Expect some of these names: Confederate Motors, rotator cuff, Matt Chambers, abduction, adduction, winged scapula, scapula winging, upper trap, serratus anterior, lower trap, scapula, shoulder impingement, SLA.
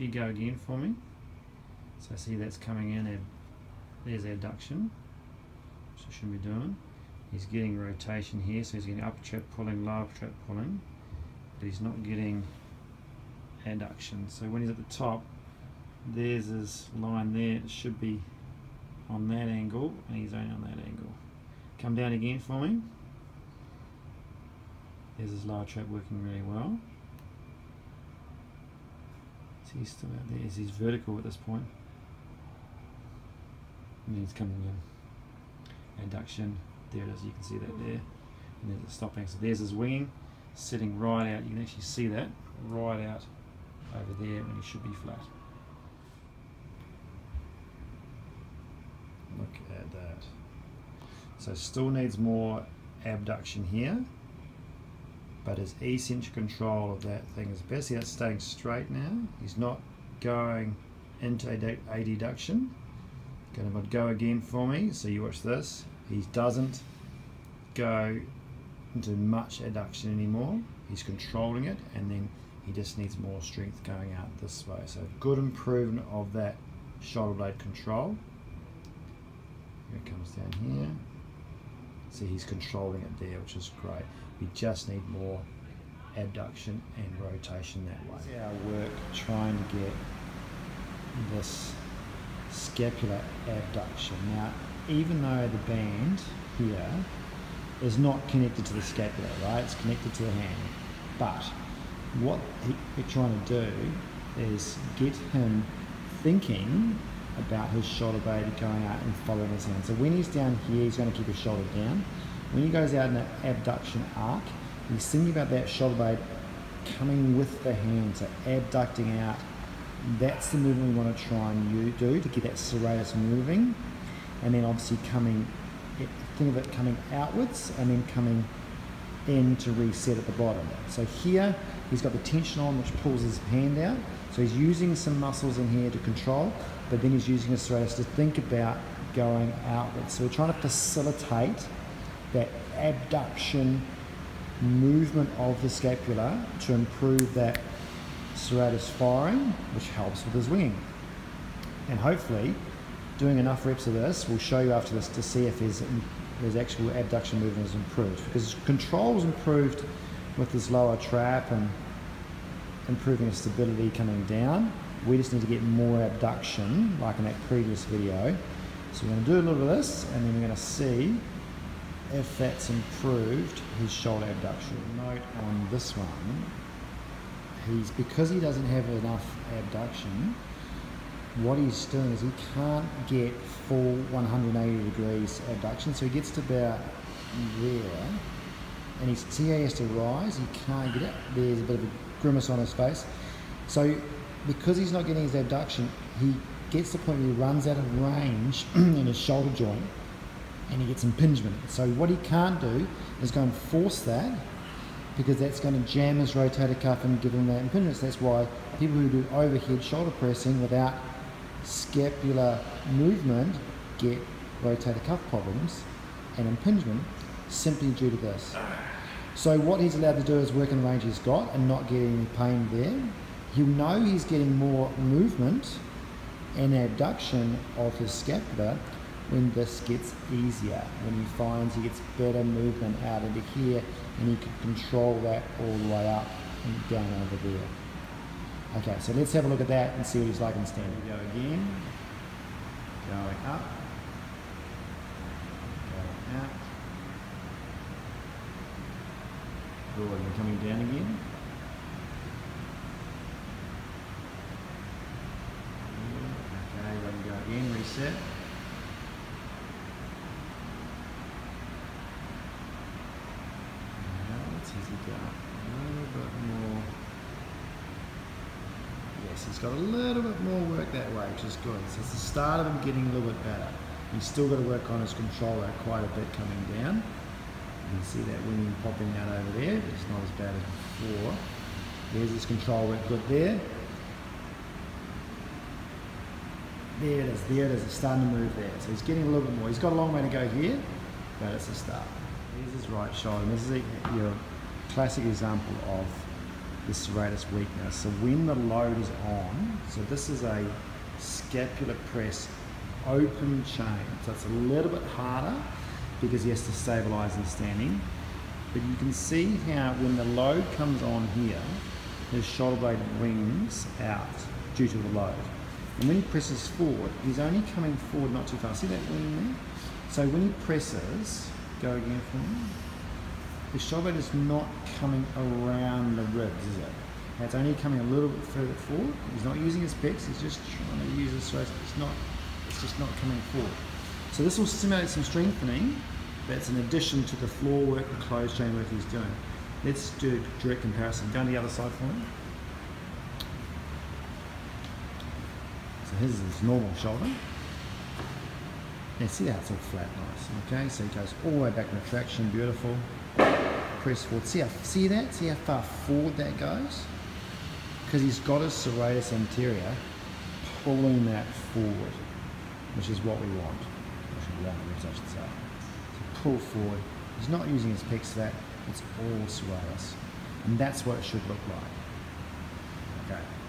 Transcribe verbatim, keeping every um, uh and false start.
If you go again for me, so see that's coming in, there's adduction, which I shouldn't be doing. He's getting rotation here, so he's getting upper trap pulling, lower trap pulling, but he's not getting adduction. So when he's at the top, there's his line there, it should be on that angle, and he's only on that angle. Come down again for me. There's his lower trap working really well. So he's still out there, he's vertical at this point. And then he's coming in. Adduction, there it is, you can see that there. And there's the stopping, so there's his winging, sitting right out, you can actually see that, right out over there when he should be flat. Look at that. So still needs more abduction here, but his eccentric control of that thing is best. See, that's staying straight now. He's not going into a adduction. Gonna go again for me. So you watch this. He doesn't go into much adduction anymore. He's controlling it, and then he just needs more strength going out this way. So good improvement of that shoulder blade control. Here it comes down here. See, he's controlling it there, which is great. We just need more abduction and rotation that way. It's our work trying to get this scapular abduction. Now, even though the band here is not connected to the scapula, right? It's connected to the hand. But what we're trying to do is get him thinking about his shoulder blade going out and following his hand. So when he's down here, he's going to keep his shoulder down. When he goes out in an abduction arc, he's thinking about that shoulder blade coming with the hand, so abducting out. That's the movement we want to try and do to get that serratus moving, and then obviously coming, think of it coming outwards and then coming in to reset at the bottom. So here he's got the tension on, which pulls his hand out. So he's using some muscles in here to control, but then he's using his serratus to think about going outwards. So we're trying to facilitate that abduction movement of the scapula to improve that serratus firing, which helps with his winging. And hopefully, doing enough reps of this, we'll show you after this to see if his, his actual abduction movement is improved. Because control is improved with his lower trap and improving his stability coming down. We just need to get more abduction, like in that previous video. So we're going to do a little bit of this, and then we're going to see if that's improved his shoulder abduction. Note on this one, he's because he doesn't have enough abduction, what he's doing is he can't get full one hundred eighty degrees abduction, so he gets to about there, and his T A has to rise, he can't get it, there's a bit of a grimace on his face. So because he's not getting his abduction, he gets to the point where he runs out of range in his shoulder joint, and he gets impingement. So what he can't do is go and force that, because that's going to jam his rotator cuff and give him that impingement. So that's why people who do overhead shoulder pressing without scapular movement get rotator cuff problems and impingement, simply due to this. So what he's allowed to do is work in the range he's got and not get any pain there. He'll know he's getting more movement and abduction of his scapula when this gets easier, when he finds he gets better movement out into here, and he can control that all the way up and down over there. Okay, so let's have a look at that and see what he's like in standing. Go again, going up, going out, good, and coming down again. Okay, let him go again, reset. He's got a little bit more work that way, which is good. So it's the start of him getting a little bit better. He's still got to work on his controller quite a bit coming down. You can see that wing popping out over there, but it's not as bad as before. There's his control work good there. There it is, there it is, it's starting to move there. So he's getting a little bit more. He's got a long way to go here, but it's a start. There's his right shoulder. This is a, your classic example of the serratus weakness. So when the load is on, so this is a scapular press open chain, so it's a little bit harder because he has to stabilize in standing, but you can see how when the load comes on here, his shoulder blade wings out due to the load, and when he presses forward, he's only coming forward not too far. See that wing there? So when he presses, go again for me, his shoulder blade is not coming around the ribs, is it? It's only coming a little bit further forward. He's not using his pecs, he's just trying to use his stress, but it's not, it's just not coming forward. So this will simulate some strengthening. That's in addition to the floor work, the closed chain work he's doing. Let's do a direct comparison. Go on the other side for me. So his is his normal shoulder. Now see how it's all flat, nice. Okay, so he goes all the way back in the traction, beautiful. Press forward. See how, see that? See how far forward that goes? Because he's got his serratus anterior pulling that forward, which is what we want. Which we want the ribs, I should say. So pull forward. He's not using his pecs for that. It's all serratus. And that's what it should look like. Okay.